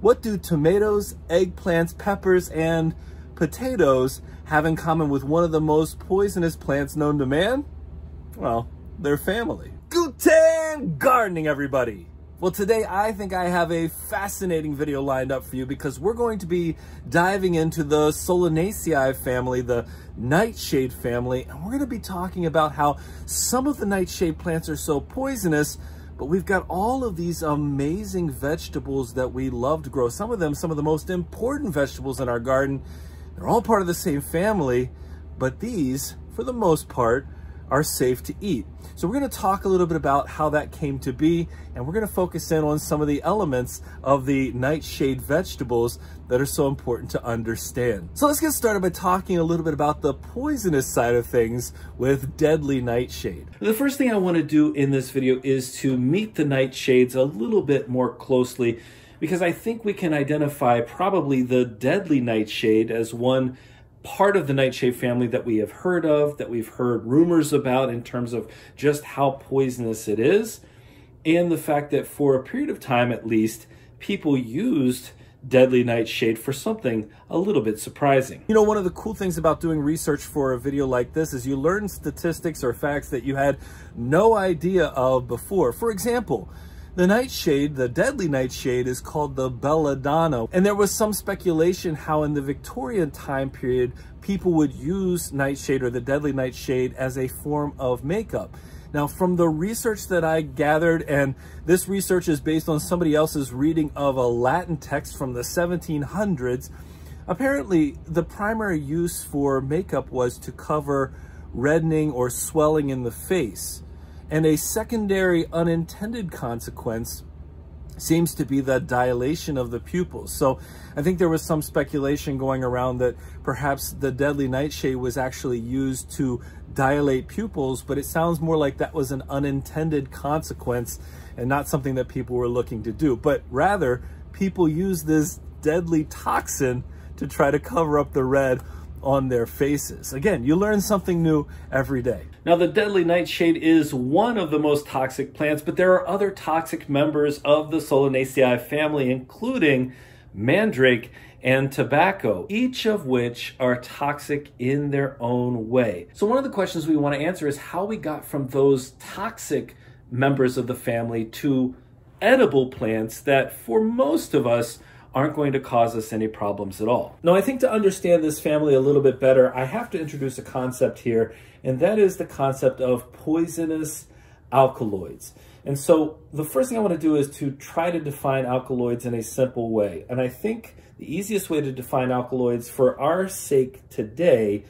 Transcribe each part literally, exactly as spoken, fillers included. What do tomatoes, eggplants, peppers, and potatoes have in common with one of the most poisonous plants known to man? Well, their family. Guten Gardening, everybody! Well, today I think I have a fascinating video lined up for you because we're going to be diving into the Solanaceae family, the nightshade family, and we're going to be talking about how some of the nightshade plants are so poisonous, but we've got all of these amazing vegetables that we love to grow. Some of them, some of the most important vegetables in our garden, they're all part of the same family, but these, for the most part, are safe to eat. So we're going to talk a little bit about how that came to be, and we're going to focus in on some of the elements of the nightshade vegetables that are so important to understand. So let's get started by talking a little bit about the poisonous side of things with deadly nightshade. The first thing I want to do in this video is to meet the nightshades a little bit more closely, because I think we can identify probably the deadly nightshade as one part of the nightshade family that we have heard of, that we've heard rumors about in terms of just how poisonous it is, and the fact that for a period of time at least, people used deadly nightshade for something a little bit surprising. You know, one of the cool things about doing research for a video like this is you learn statistics or facts that you had no idea of before. For example, the nightshade, the deadly nightshade, is called the belladonna, and there was some speculation how in the Victorian time period people would use nightshade or the deadly nightshade as a form of makeup. Now, from the research that I gathered, and this research is based on somebody else's reading of a Latin text from the seventeen hundreds, apparently the primary use for makeup was to cover reddening or swelling in the face. And a secondary unintended consequence seems to be the dilation of the pupils. So I think there was some speculation going around that perhaps the deadly nightshade was actually used to dilate pupils, but it sounds more like that was an unintended consequence and not something that people were looking to do. But rather, people use this deadly toxin to try to cover up the red on their faces. Again, you learn something new every day. Now, the deadly nightshade is one of the most toxic plants, but there are other toxic members of the Solanaceae family, including mandrake and tobacco, each of which are toxic in their own way. So one of the questions we want to answer is how we got from those toxic members of the family to edible plants that for most of us aren't going to cause us any problems at all. Now, I think to understand this family a little bit better, I have to introduce a concept here, and that is the concept of poisonous alkaloids. And so the first thing I want to do is to try to define alkaloids in a simple way. And I think the easiest way to define alkaloids for our sake today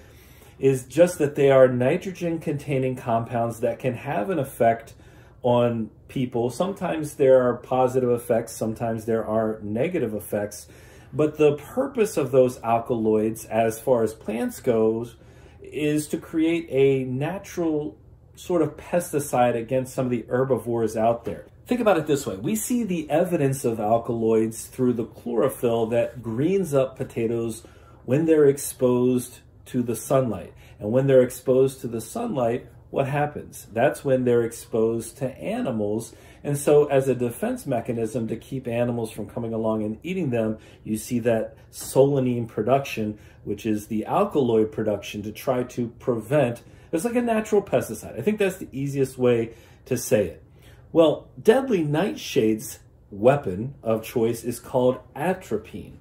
is just that they are nitrogen-containing compounds that can have an effect on people. Sometimes there are positive effects, sometimes there are negative effects, but the purpose of those alkaloids, as far as plants goes, is to create a natural sort of pesticide against some of the herbivores out there. Think about it this way. We see the evidence of alkaloids through the chlorophyll that greens up potatoes when they're exposed to the sunlight. And when they're exposed to the sunlight, what happens? That's when they're exposed to animals. And so as a defense mechanism to keep animals from coming along and eating them, you see that solanine production, which is the alkaloid production, to try to prevent. It's like a natural pesticide. I think that's the easiest way to say it. Well, deadly nightshade's weapon of choice is called atropine.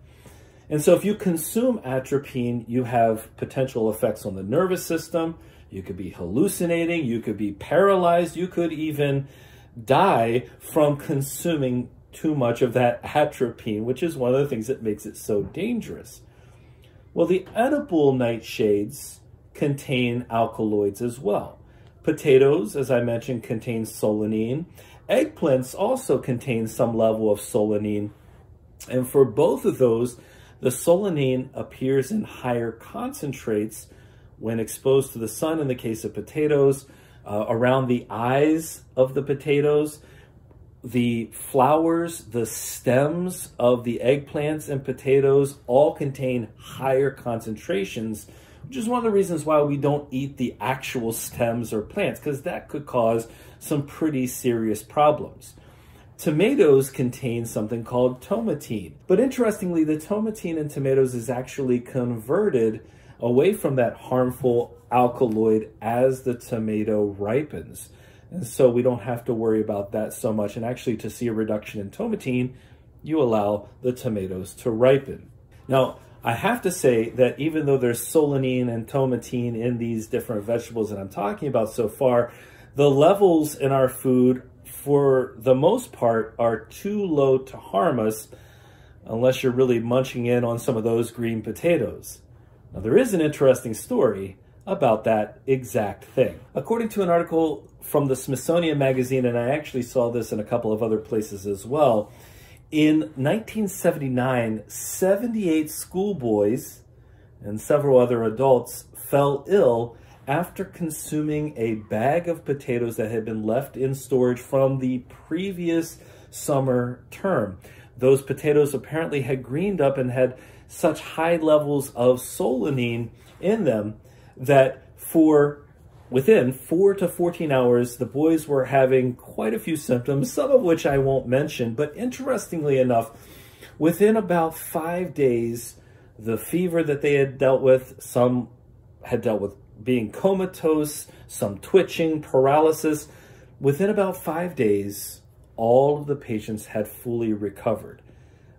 And so if you consume atropine, you have potential effects on the nervous system. You could be hallucinating, you could be paralyzed, you could even die from consuming too much of that atropine, which is one of the things that makes it so dangerous. Well, the edible nightshades contain alkaloids as well. Potatoes, as I mentioned, contain solanine. Eggplants also contain some level of solanine. And for both of those, the solanine appears in higher concentrates when exposed to the sun, in the case of potatoes, uh, around the eyes of the potatoes, the flowers, the stems of the eggplants and potatoes all contain higher concentrations, which is one of the reasons why we don't eat the actual stems or plants, because that could cause some pretty serious problems. Tomatoes contain something called tomatine, but interestingly, the tomatine in tomatoes is actually converted away from that harmful alkaloid as the tomato ripens. And so we don't have to worry about that so much. And actually, to see a reduction in tomatine, you allow the tomatoes to ripen. Now, I have to say that even though there's solanine and tomatine in these different vegetables that I'm talking about so far, the levels in our food, for the most part, are too low to harm us unless you're really munching in on some of those green potatoes. Now, there is an interesting story about that exact thing. According to an article from the Smithsonian Magazine, and I actually saw this in a couple of other places as well, in nineteen seventy-nine, seventy-eight schoolboys and several other adults fell ill after consuming a bag of potatoes that had been left in storage from the previous summer term. Those potatoes apparently had greened up and had such high levels of solanine in them that for within four to fourteen hours, the boys were having quite a few symptoms, some of which I won't mention, but interestingly enough, within about five days, the fever that they had dealt with, some had dealt with being comatose, some twitching, paralysis. Within about five days, all of the patients had fully recovered.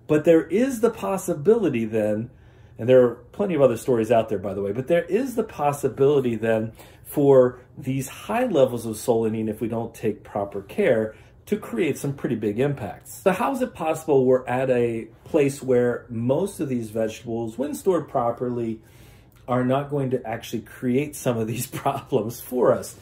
But there is the possibility then, and there are plenty of other stories out there, by the way, but there is the possibility then for these high levels of solanine, if we don't take proper care, to create some pretty big impacts. So how is it possible we're at a place where most of these vegetables, when stored properly, are not going to actually create some of these problems for us?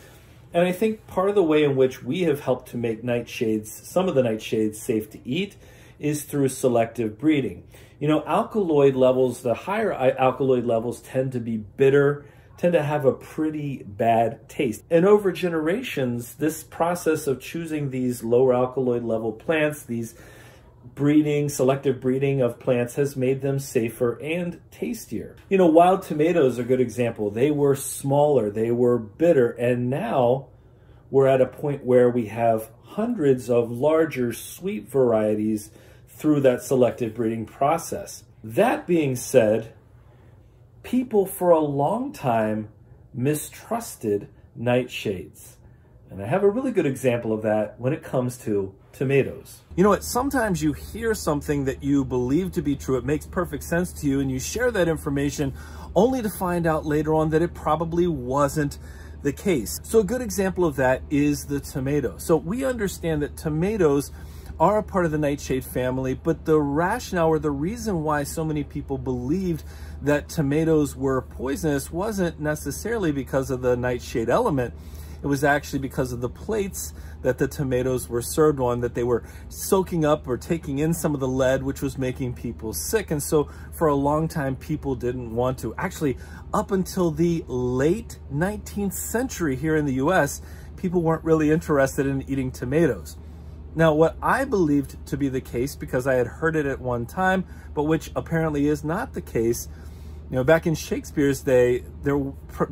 And I think part of the way in which we have helped to make nightshades, some of the nightshades, safe to eat is through selective breeding. You know, alkaloid levels, the higher alkaloid levels tend to be bitter, tend to have a pretty bad taste. And over generations, this process of choosing these lower alkaloid level plants, these breeding, selective breeding of plants has made them safer and tastier. You know, wild tomatoes are a good example. They were smaller, they were bitter, and now we're at a point where we have hundreds of larger sweet varieties through that selective breeding process. That being said, people for a long time mistrusted nightshades. And I have a really good example of that when it comes to tomatoes. You know what, sometimes you hear something that you believe to be true, it makes perfect sense to you, and you share that information only to find out later on that it probably wasn't the case. So a good example of that is the tomato. So we understand that tomatoes are a part of the nightshade family, but the rationale or the reason why so many people believed that tomatoes were poisonous wasn't necessarily because of the nightshade element. It was actually because of the plates that the tomatoes were served on, that they were soaking up or taking in some of the lead, which was making people sick. And so for a long time, people didn't want to. Actually, up until the late nineteenth century here in the U S, people weren't really interested in eating tomatoes. Now, what I believed to be the case, because I had heard it at one time, but which apparently is not the case, you know, back in Shakespeare's day, there,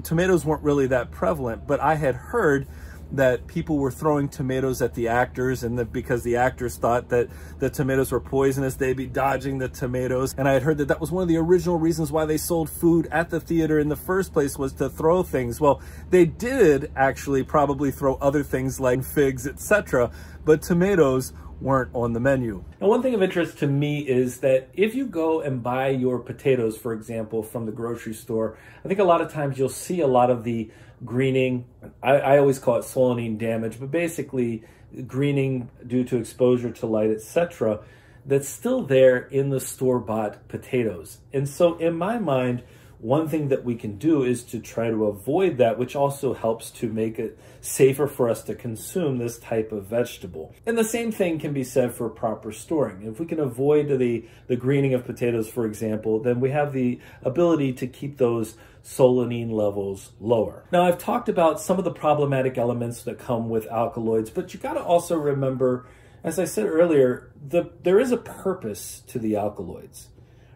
tomatoes weren't really that prevalent, but I had heard that people were throwing tomatoes at the actors, and that because the actors thought that the tomatoes were poisonous, they'd be dodging the tomatoes. And I had heard that that was one of the original reasons why they sold food at the theater in the first place, was to throw things. Well, they did actually probably throw other things like figs, et cetera, but tomatoes weren't on the menu. Now, one thing of interest to me is that if you go and buy your potatoes, for example, from the grocery store, I think a lot of times you'll see a lot of the greening. I, I always call it solanine damage, but basically greening due to exposure to light, et cetera, that's still there in the store-bought potatoes. And so in my mind, one thing that we can do is to try to avoid that, which also helps to make it safer for us to consume this type of vegetable. And the same thing can be said for proper storing. If we can avoid the, the greening of potatoes, for example, then we have the ability to keep those solanine levels lower. Now, I've talked about some of the problematic elements that come with alkaloids, but you gotta also remember, as I said earlier, the, there is a purpose to the alkaloids.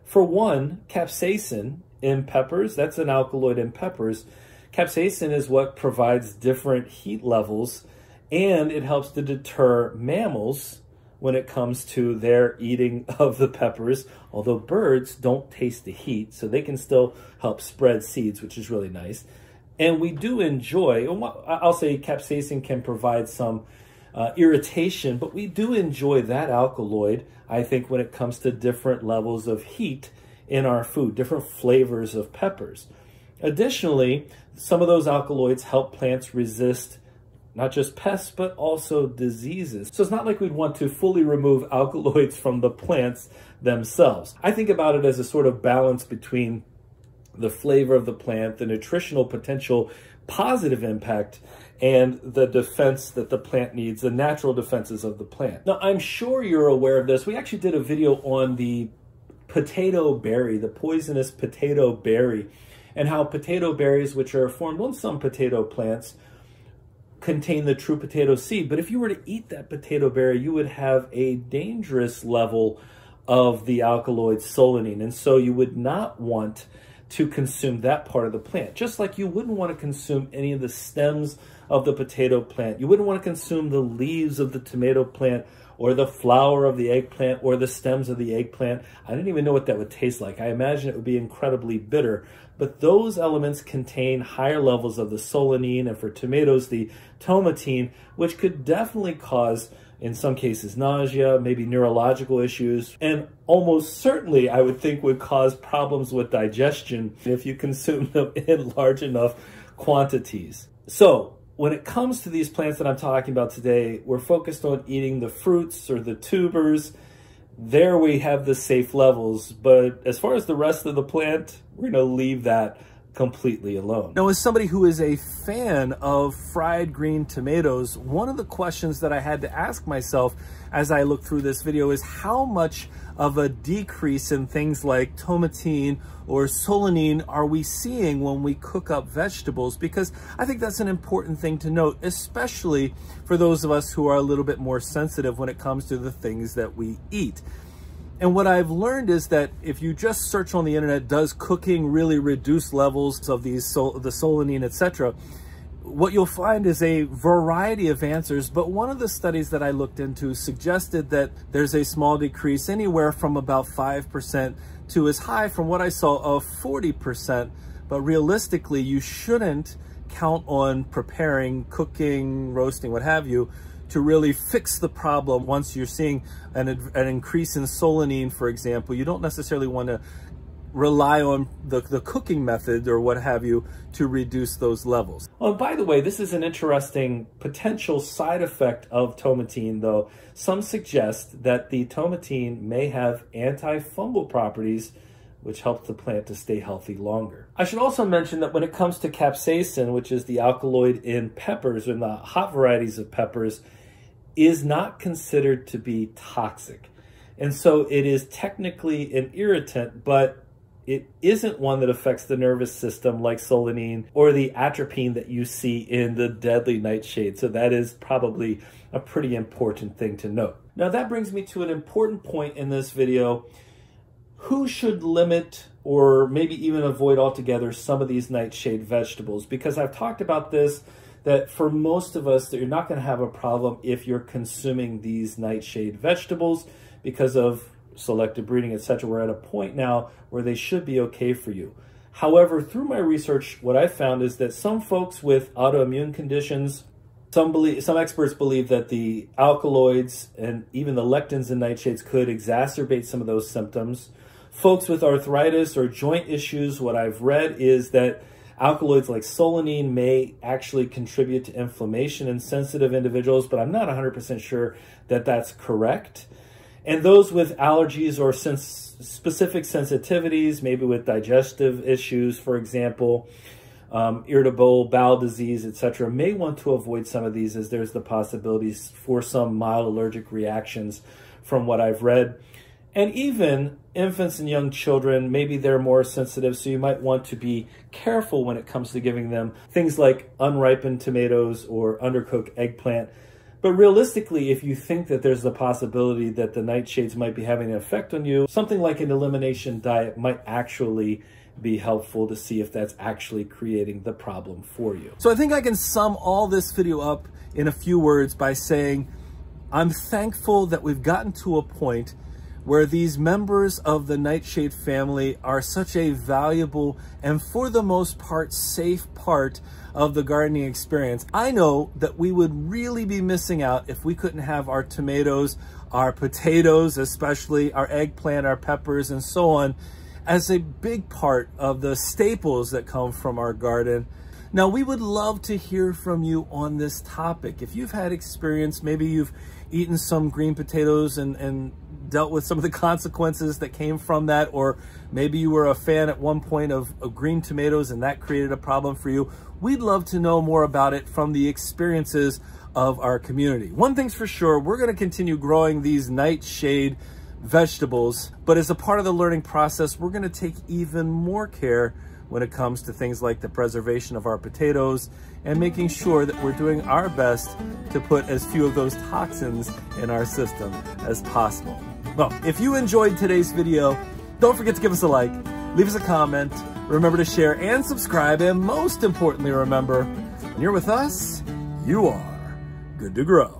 For one, capsaicin in peppers, that's an alkaloid in peppers. Capsaicin is what provides different heat levels, and it helps to deter mammals when it comes to their eating of the peppers, although birds don't taste the heat, so they can still help spread seeds, which is really nice. And we do enjoy, I'll say capsaicin can provide some uh, irritation, but we do enjoy that alkaloid, I think, when it comes to different levels of heat in our food, different flavors of peppers. Additionally, some of those alkaloids help plants resist not just pests, but also diseases. So it's not like we'd want to fully remove alkaloids from the plants themselves. I think about it as a sort of balance between the flavor of the plant, the nutritional potential positive impact, and the defense that the plant needs, the natural defenses of the plant. Now, I'm sure you're aware of this. We actually did a video on the potato berry, the poisonous potato berry, and how potato berries, which are formed on some potato plants, contain the true potato seed. But if you were to eat that potato berry, you would have a dangerous level of the alkaloid solanine. And so you would not want to consume that part of the plant, just like you wouldn't want to consume any of the stems of the potato plant. You wouldn't want to consume the leaves of the tomato plant or the flower of the eggplant or the stems of the eggplant. I didn't even know what that would taste like. I imagine it would be incredibly bitter, but those elements contain higher levels of the solanine, and for tomatoes, the tomatine, which could definitely cause, in some cases, nausea, maybe neurological issues, and almost certainly, I would think, would cause problems with digestion if you consume them in large enough quantities. So, when it comes to these plants that I'm talking about today, we're focused on eating the fruits or the tubers. There we have the safe levels, but as far as the rest of the plant, we're gonna leave that completely alone. Now, as somebody who is a fan of fried green tomatoes, one of the questions that I had to ask myself as I looked through this video is how much of a decrease in things like tomatine or solanine are we seeing when we cook up vegetables? Because I think that's an important thing to note, especially for those of us who are a little bit more sensitive when it comes to the things that we eat. And what I've learned is that if you just search on the internet, does cooking really reduce levels of these sol the solanine, et cetera, what you'll find is a variety of answers. But one of the studies that I looked into suggested that there's a small decrease anywhere from about five percent to as high, from what I saw, of forty percent. But realistically, you shouldn't count on preparing, cooking, roasting, what have you, to really fix the problem. Once you're seeing an, an increase in solanine, for example, you don't necessarily want to rely on the, the cooking method or what have you to reduce those levels. Oh, and by the way, this is an interesting potential side effect of tomatine, though. Some suggest that the tomatine may have antifungal properties, which helps the plant to stay healthy longer. I should also mention that when it comes to capsaicin, which is the alkaloid in peppers, in the hot varieties of peppers, is not considered to be toxic. And so it is technically an irritant, but it isn't one that affects the nervous system like solanine or the atropine that you see in the deadly nightshade. So that is probably a pretty important thing to note. Now that brings me to an important point in this video. Who should limit or maybe even avoid altogether some of these nightshade vegetables? Because I've talked about this, that for most of us, that you're not going to have a problem if you're consuming these nightshade vegetables because of selective breeding, et cetera. We're at a point now where they should be okay for you. However, through my research, what I found is that some folks with autoimmune conditions, Some, believe, some experts believe that the alkaloids and even the lectins in nightshades could exacerbate some of those symptoms. Folks with arthritis or joint issues, what I've read is that alkaloids like solanine may actually contribute to inflammation in sensitive individuals, but I'm not one hundred percent sure that that's correct. And those with allergies or sens- specific sensitivities, maybe with digestive issues, for example, Um, irritable bowel disease, et cetera, may want to avoid some of these, as there's the possibilities for some mild allergic reactions from what I've read. And even infants and young children, maybe they're more sensitive, so you might want to be careful when it comes to giving them things like unripened tomatoes or undercooked eggplant. But realistically, if you think that there's the possibility that the nightshades might be having an effect on you, something like an elimination diet might actually be helpful to see if that's actually creating the problem for you. So I think I can sum all this video up in a few words by saying I'm thankful that we've gotten to a point where these members of the nightshade family are such a valuable and, for the most part, safe part of the gardening experience. I know that we would really be missing out if we couldn't have our tomatoes, our potatoes, especially our eggplant, our peppers, and so on, as a big part of the staples that come from our garden. Now, we would love to hear from you on this topic. If you've had experience, maybe you've eaten some green potatoes and, and dealt with some of the consequences that came from that, or maybe you were a fan at one point of, of green tomatoes and that created a problem for you. We'd love to know more about it from the experiences of our community. One thing's for sure, we're going to continue growing these nightshade vegetables, but as a part of the learning process, we're going to take even more care when it comes to things like the preservation of our potatoes and making sure that we're doing our best to put as few of those toxins in our system as possible. Well, if you enjoyed today's video, don't forget to give us a like, leave us a comment, remember to share and subscribe, and most importantly, remember, when you're with us, you are good to grow.